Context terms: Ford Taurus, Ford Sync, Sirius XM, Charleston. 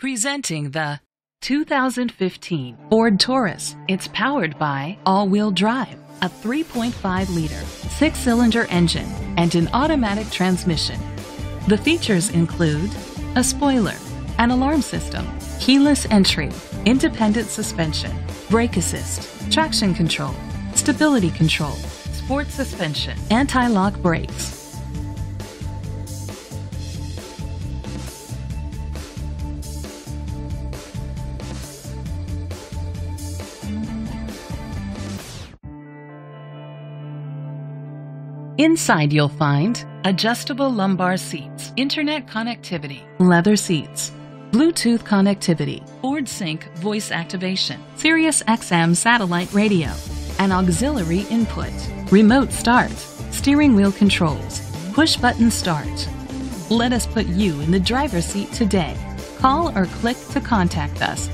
Presenting the 2015 Ford Taurus. It's powered by all-wheel drive, a 3.5-liter, 6-cylinder engine, and an automatic transmission. The features include a spoiler, an alarm system, keyless entry, independent suspension, brake assist, traction control, stability control, sport suspension, anti-lock brakes. Inside you'll find adjustable lumbar seats, internet connectivity, leather seats, Bluetooth connectivity, Ford Sync voice activation, Sirius XM satellite radio, an auxiliary input, remote start, steering wheel controls, push button start. Let us put you in the driver's seat today. Call or click to contact us.